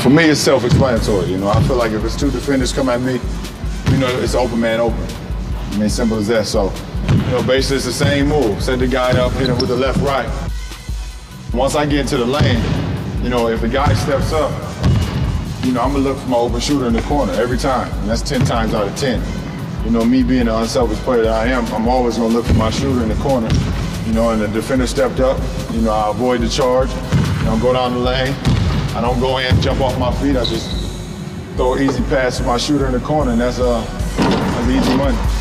For me, it's self-explanatory, you know. I feel like if it's two defenders come at me, you know, it's open man open. I mean, simple as that. So, you know, basically it's the same move. Set the guy up, hit him with the left, right. Once I get into the lane, you know, if the guy steps up, you know, I'm gonna look for my open shooter in the corner every time. And that's 10 times out of 10. You know, me being the unselfish player that I am, I'm always gonna look for my shooter in the corner. You know, and the defender stepped up, you know, I avoid the charge, I don't go down the lane, I don't go in, jump off my feet, I just throw an easy pass to my shooter in the corner, and that's easy money.